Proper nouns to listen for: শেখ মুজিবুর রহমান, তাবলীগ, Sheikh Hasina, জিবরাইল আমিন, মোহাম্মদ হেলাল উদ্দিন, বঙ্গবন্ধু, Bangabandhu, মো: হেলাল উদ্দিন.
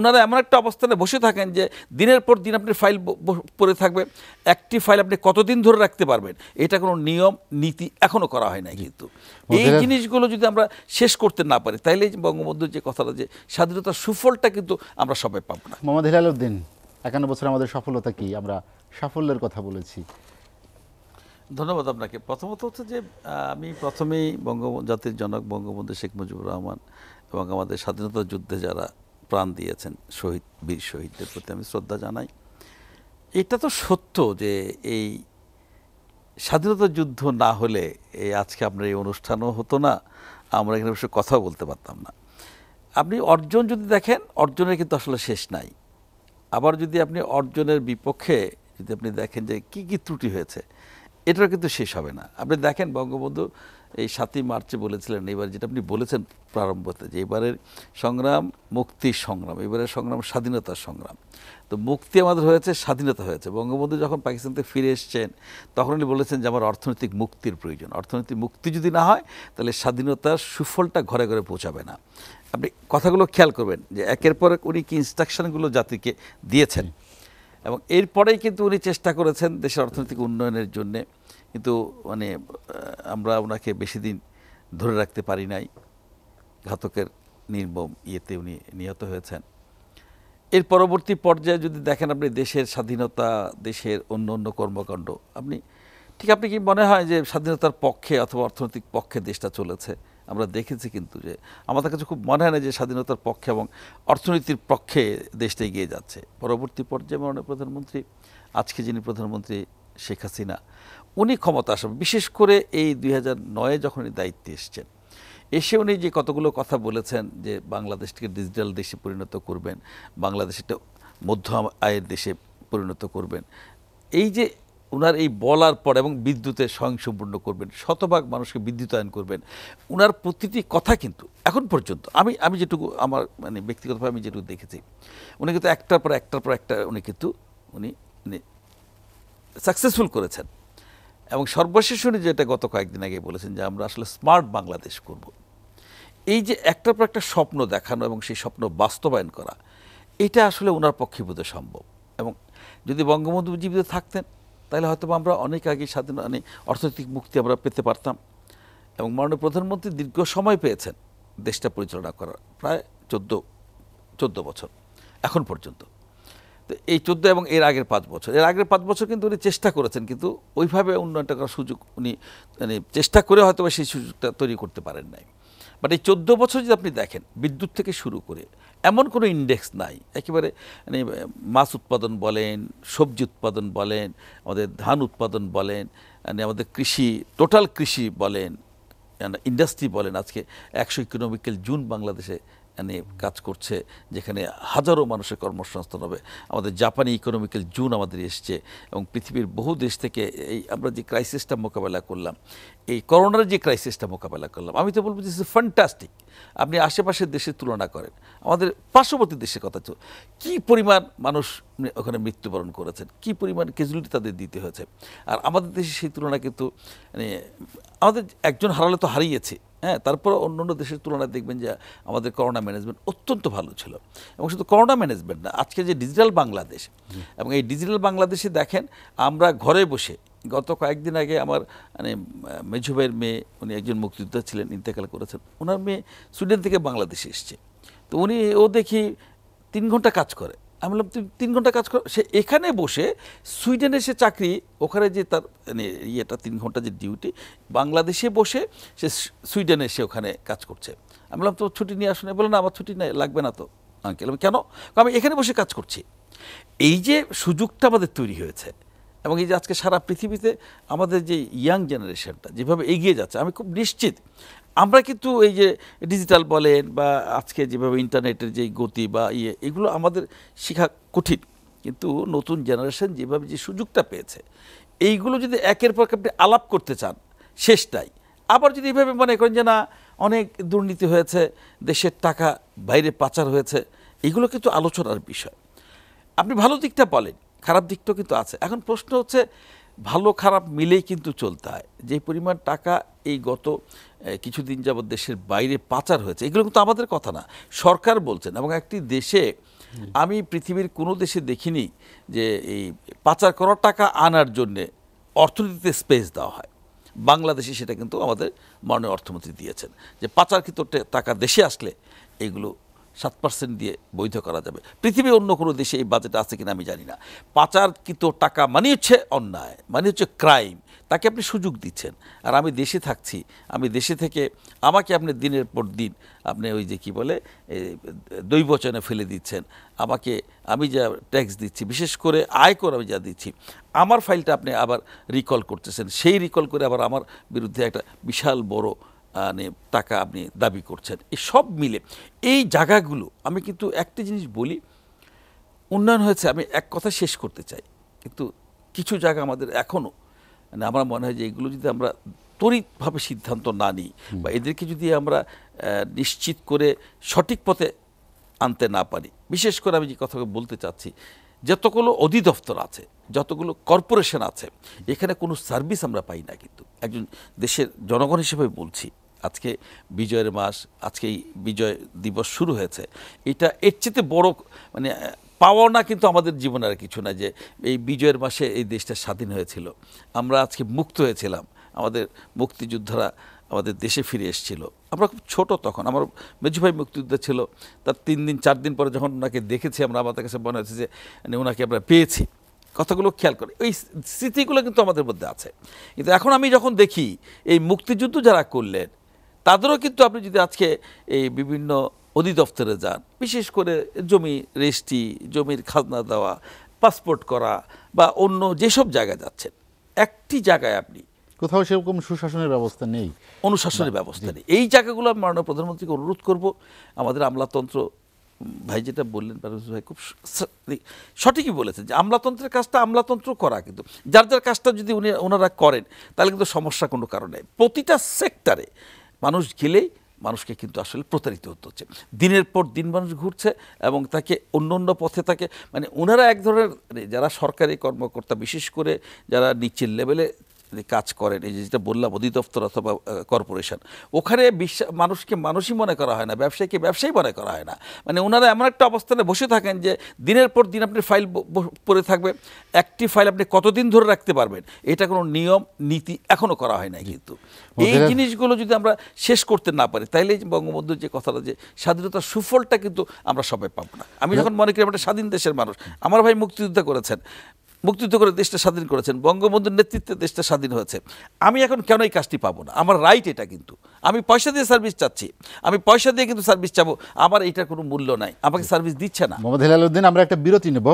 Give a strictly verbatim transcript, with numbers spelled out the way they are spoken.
ওনারা এমন একটা অবস্থানে বসে থাকেন যে দিনের পর দিন আপনি ফাইল পড়ে থাকবে, একটি ফাইল আপনি কতদিন ধরে রাখতে পারবেন এটা কোনো নিয়ম নীতি এখনো করা হয় নাই। কিন্তু এই জিনিসগুলো যদি আমরা শেষ করতে না পারি তাইলে বঙ্গবন্ধুর যে কথাটা যে স্বাধীনতার সুফলটা কিন্তু আমরা সবাই পাবো না। মোহাম্মদ হেলাল উদ্দিন, একান্ন বছর আমাদের সফলতা কি? আমরা সাফল্যের কথা বলেছি। ধন্যবাদ আপনাকে। প্রথমত হচ্ছে যে আমি প্রথমেই বঙ্গ জাতির জনক বঙ্গবন্ধু শেখ মুজিবুর রহমান এবং আমাদের স্বাধীনতা যুদ্ধে যারা প্রাণ দিয়েছেন শহীদ বীর শহীদদের প্রতি আমি শ্রদ্ধা জানাই। এটা তো সত্য যে এই স্বাধীনতা যুদ্ধ না হলে এই আজকে আপনার এই অনুষ্ঠানও হতো না, আমরা এখানে অবশ্য কথাও বলতে পারতাম না। আপনি অর্জন যদি দেখেন, অর্জনের কিন্তু আসলে শেষ নাই। আবার যদি আপনি অর্জনের বিপক্ষে যদি আপনি দেখেন যে কী কী ত্রুটি হয়েছে, এটাও কিন্তু শেষ হবে না। আপনি দেখেন বঙ্গবন্ধু এই সাতই মার্চে বলেছিলেন, এবার যেটা আপনি বলেছেন প্রারম্ভতে, যে এবারের সংগ্রাম মুক্তির সংগ্রাম, এবারের সংগ্রাম স্বাধীনতার সংগ্রাম। তো মুক্তি আমাদের হয়েছে, স্বাধীনতা হয়েছে। বঙ্গবন্ধু যখন পাকিস্তান থেকে ফিরে এসছেন তখন উনি বলেছেন যে আমার অর্থনৈতিক মুক্তির প্রয়োজন, অর্থনৈতিক মুক্তি যদি না হয় তাহলে স্বাধীনতার সুফলটা ঘরে ঘরে পৌঁছাবে না। আপনি কথাগুলো খেয়াল করবেন যে একের পর এক উনি কি ইনস্ট্রাকশনগুলো জাতিকে দিয়েছেন, এবং এরপরেই কিন্তু উনি চেষ্টা করেছেন দেশের অর্থনৈতিক উন্নয়নের জন্যে। কিন্তু মানে আমরা ওনাকে বেশি দিন ধরে রাখতে পারি নাই, ঘাতকের নির্মম ইয়েতে উনি নিহত হয়েছেন। এর পরবর্তী পর্যায়ে যদি দেখেন আপনি দেশের স্বাধীনতা, দেশের অন্য অন্য কর্মকাণ্ড, আপনি ঠিক আপনি কি মনে হয় যে স্বাধীনতার পক্ষে অথবা অর্থনৈতিক পক্ষে দেশটা চলেছে? আমরা দেখেছি কিন্তু যে আমাদের কাছে খুব মনে হয় না যে স্বাধীনতার পক্ষে এবং অর্থনীতির পক্ষে দেশটা এগিয়ে যাচ্ছে। পরবর্তী পর্যায়ে মাননীয় প্রধানমন্ত্রী, আজকে যিনি প্রধানমন্ত্রী শেখ হাসিনা, উনি ক্ষমতা আসেন বিশেষ করে এই দুই হাজার নয়ে যখন উনি দায়িত্বে এসছেন, এসে উনি যে কতগুলো কথা বলেছেন যে বাংলাদেশকে ডিজিটাল দেশে পরিণত করবেন, বাংলাদেশ একটা মধ্য আয়ের দেশে পরিণত করবেন, এই যে ওনার এই বলার পর, এবং বিদ্যুতের স্বয়ংসম্পূর্ণ করবেন, শতভাগ মানুষকে বিদ্যুতায়ন করবেন, ওনার প্রতিটি কথা কিন্তু এখন পর্যন্ত আমি আমি যেটুকু আমার মানে ব্যক্তিগতভাবে আমি যেটুকু দেখেছি উনি কিন্তু একটার পর একটার পর একটা উনি কিন্তু উনি সাকসেসফুল করেছেন। এবং সর্বশেষ উনি যেটা গত কয়েকদিন আগে বলেছেন যে আমরা আসলে স্মার্ট বাংলাদেশ করব। এই যে একটার পর একটা স্বপ্ন দেখানো এবং সেই স্বপ্ন বাস্তবায়ন করা, এটা আসলে ওনার পক্ষে বোধহয় সম্ভব। এবং যদি বঙ্গবন্ধু জীবিত থাকতেন তাহলে হয়তো আমরা অনেক আগে স্বাধীন মানে অর্থনৈতিক মুক্তি আমরা পেতে পারতাম। এবং মাননীয় প্রধানমন্ত্রী দীর্ঘ সময় পেয়েছেন দেশটা পরিচালনা করার, প্রায় চোদ্দো চোদ্দো বছর এখন পর্যন্ত। তো এই চোদ্দো এবং এর আগের পাঁচ বছর এর আগের পাঁচ বছর কিন্তু উনি চেষ্টা করেছেন, কিন্তু ওইভাবে উন্নয়নটা করার সুযোগ উনি মানে চেষ্টা করে হয়তো বা সেই সুযোগটা তৈরি করতে পারেন নাই। বাট এই চোদ্দো বছর যদি আপনি দেখেন, বিদ্যুৎ থেকে শুরু করে এমন কোনো ইন্ডেক্স নাই, একেবারে মানে মাছ উৎপাদন বলেন, সবজি উৎপাদন বলেন, আমাদের ধান উৎপাদন বলেন, মানে আমাদের কৃষি, টোটাল কৃষি বলেন, ইন্ডাস্ট্রি বলেন, আজকে একশো ইকোনমিক্যাল জুন বাংলাদেশে মানে কাজ করছে, যেখানে হাজারো মানুষের কর্মসংস্থান হবে। আমাদের জাপানি ইকোনমিক্যাল জুন আমাদের এসছে, এবং পৃথিবীর বহু দেশ থেকে এই আমরা যে ক্রাইসিসটা মোকাবেলা করলাম, এই করোনার যে ক্রাইসিসটা মোকাবেলা করলাম, আমি তো বলবো যে ইটস ফ্যান্টাস্টিক। আপনি আশেপাশের দেশের তুলনা করেন, আমাদের পার্শ্ববর্তী দেশের কথা চল, কী পরিমাণ মানুষ ওখানে মৃত্যুবরণ করেছেন, কী পরিমাণ ক্যাজুয়ালিটি তাদের দিতে হয়েছে, আর আমাদের দেশে সেই তুলনা কিন্তু মানে আমাদের একজন হারালে তো হারিয়েছে, হ্যাঁ, তারপরে অন্য অন্য দেশের তুলনায় দেখবেন যে আমাদের করোনা ম্যানেজমেন্ট অত্যন্ত ভালো ছিল। এবং শুধু করোনা ম্যানেজমেন্ট না, আজকে যে ডিজিটাল বাংলাদেশ, এবং এই ডিজিটাল বাংলাদেশে দেখেন আমরা ঘরে বসে, গত কয়েকদিন আগে আমার মানে মেঝু ভাইয়ের মেয়ে, উনি একজন মুক্তিযোদ্ধা ছিলেন, ইন্তেকাল করেছেন, ওনার মেয়ে সুইডেন থেকে বাংলাদেশে এসছে। তো উনি ও দেখি তিন ঘন্টা কাজ করে, আমি বললাম তুমি তিন ঘন্টা কাজ করো? সে এখানে বসে সুইডেনে সে চাকরি, ওখানে যে তার মানে ইয়েটা তিন ঘন্টা যে ডিউটি, বাংলাদেশে বসে সে সুইডেনে সে ওখানে কাজ করছে। আমি বললাম তো ছুটি নিয়ে আসুন, বললাম না আমার ছুটি নেই লাগবে না তো আঙ্কেল। আমি কেন? আমি এখানে বসে কাজ করছি। এই যে সুযোগটা আমাদের তৈরি হয়েছে, এবং এই যে আজকে সারা পৃথিবীতে আমাদের যে ইয়াং জেনারেশনটা যেভাবে এগিয়ে যাচ্ছে, আমি খুব নিশ্চিত আমরা কিন্তু এই যে ডিজিটাল বলেন বা আজকে যেভাবে ইন্টারনেটের যে গতি বা ইয়ে, এগুলো আমাদের শেখা কঠিন, কিন্তু নতুন জেনারেশন যেভাবে যে সুযোগটা পেয়েছে, এইগুলো যদি একের পর আপনি আলাপ করতে চান শেষটাই। আবার যদি এইভাবে মনে করেন যে না অনেক দুর্নীতি হয়েছে, দেশের টাকা বাইরে পাচার হয়েছে, এগুলো কিন্তু আলোচনার বিষয়। আপনি ভালো দিকটা বলেন, খারাপ দিকটাও কিন্তু আছে। এখন প্রশ্ন হচ্ছে ভালো খারাপ মিলেই কিন্তু চলতে হয়। যে পরিমাণ টাকা এই গত কিছুদিন যাবৎ দেশের বাইরে পাচার হয়েছে, এগুলো কিন্তু আমাদের কথা না, সরকার বলছেন। এবং একটি দেশে আমি পৃথিবীর কোনো দেশে দেখিনি যে এই পাচার করা টাকা আনার জন্য অর্থনীতিতে স্পেস দেওয়া হয়। বাংলাদেশে সেটা কিন্তু আমাদের মাননীয় অর্থমন্ত্রী দিয়েছেন যে পাচারকৃত টাকা দেশে আসলে এগুলো সাত পার্সেন্ট দিয়ে বৈধ করা যাবে। পৃথিবীর অন্য কোনো দেশে এই বাজেট আছে কিনা আমি জানি না। পাচারকৃত টাকা মানে হচ্ছে অন্যায়, মানে হচ্ছে ক্রাইম, তাকে আপনি সুযোগ দিচ্ছেন। আর আমি দেশে থাকছি, আমি দেশে থেকে আমাকে আপনি দিনের পর দিন আপনি ওই যে কি বলে দৈবচনে ফেলে দিচ্ছেন। আমাকে আমি যা ট্যাক্স দিচ্ছি, বিশেষ করে আয়কর আমি যা দিচ্ছি, আমার ফাইলটা আপনি আবার রিকল করতেছেন। সেই রিকল করে আবার আমার বিরুদ্ধে একটা বিশাল বড় মানে টাকা আপনি দাবি করছেন। এই সব মিলে এই জায়গাগুলো আমি কিন্তু একটা জিনিস বলি, উন্নয়ন হয়েছে, আমি এক কথা শেষ করতে চাই, কিন্তু কিছু জায়গা আমাদের এখনও মানে আমার মনে হয় যে এগুলো যদি আমরা ত্বরিতভাবে সিদ্ধান্ত না নিই বা এদেরকে যদি আমরা নিশ্চিত করে সঠিক পথে আনতে না পারি। বিশেষ করে আমি যে কথা বলতে চাচ্ছি, যতগুলো অধিদপ্তর আছে, যতগুলো কর্পোরেশন আছে, এখানে কোনো সার্ভিস আমরা পাই না। কিন্তু একজন দেশের জনগণ হিসেবে বলছি, আজকে বিজয়ের মাস, আজকে এই বিজয় দিবস শুরু হয়েছে, এটা এর চেয়ে বড় মানে পাওয়া না কিন্তু আমাদের জীবনে আর কিছু না যে এই বিজয়ের মাসে এই দেশটা স্বাধীন হয়েছিল, আমরা আজকে মুক্ত হয়েছিলাম, আমাদের মুক্তিযোদ্ধারা আমাদের দেশে ফিরে এসেছিল। আমরা খুব ছোটো তখন, আমার মেজুভাই মুক্তিযোদ্ধা ছিল, তার তিন দিন চার দিন পরে যখন ওনাকে দেখেছি আমরা, আমাদের কাছে মনে হয়েছে যে মানে ওনাকে আমরা পেয়েছি। কথাগুলো খেয়াল করে ওই স্মৃতিগুলো কিন্তু আমাদের মধ্যে আছে। কিন্তু এখন আমি যখন দেখি এই মুক্তিযুদ্ধ যারা করলেন তাদেরও কিন্তু আপনি যদি আজকে এই বিভিন্ন অধিদপ্তরে যান, বিশেষ করে জমি রেজিস্ট্রি, জমির খাজনা দেওয়া, পাসপোর্ট করা বা অন্য যেসব জায়গায় যাচ্ছেন, একটি জায়গায় আপনি কোথাও সেরকম সুশাসনের ব্যবস্থা নেই, অনুশাসনের ব্যবস্থা নেই। এই জায়গাগুলো আমি মাননীয় প্রধানমন্ত্রীকে অনুরোধ করব, আমাদের আমলাতন্ত্র ভাই যেটা বললেন ভাই খুব সঠিকই বলেছেন যে আমলাতন্ত্রের কাজটা আমলাতন্ত্র করা, কিন্তু যার যার কাজটা যদি উনি ওনারা করেন তাহলে কিন্তু সমস্যা কোনো কারণে প্রতিটা সেক্টরে মানুষ গেলেই মানুষকে কিন্তু আসলে প্রতারিত হতে হচ্ছে। দিনের পর দিন মানুষ ঘুরছে এবং তাকে অন্য অন্য পথে তাকে মানে ওনারা এক ধরনের যারা সরকারি কর্মকর্তা, বিশেষ করে যারা নিচের লেভেলে কাজ করেন, এই যেটা বললাম অধিদপ্তর অথবা কর্পোরেশন, ওখানে বিশ্ব মানুষকে মানুষই মনে করা হয় না, ব্যবসায়ীকে ব্যবসায়ী মনে করা হয় না। মানে ওনারা এমন একটা অবস্থানে বসে থাকেন যে দিনের পর দিন আপনি ফাইল পড়ে থাকবে, একটি ফাইল আপনি কতদিন ধরে রাখতে পারবেন এটা কোনো নিয়ম নীতি এখনও করা হয় না। কিন্তু এই জিনিসগুলো যদি আমরা শেষ করতে না পারি তাইলে বঙ্গবন্ধুর যে কথাটা যে স্বাধীনতার সুফলটা কিন্তু আমরা সবাই পাবো না। আমি যখন মনে করি আমরা স্বাধীন দেশের মানুষ, আমার ভাই মুক্তিযোদ্ধা করেছেন, মুক্তিযুদ্ধ করে দেশটা স্বাধীন করেছেন, বঙ্গবন্ধুর নেতৃত্বে দেশটা স্বাধীন হয়েছে, আমি এখন কেন এই কাজটি পাবো না? আমার রাইট এটা, কিন্তু আমি পয়সা দিয়ে সার্ভিস চাচ্ছি, আমি পয়সা দিয়ে কিন্তু সার্ভিস চাবো, আমার এইটার কোনো মূল্য নাই, আমাকে সার্ভিস দিচ্ছে না। মো: হেলাল উদ্দিন, আমরা একটা বিরতি নেব।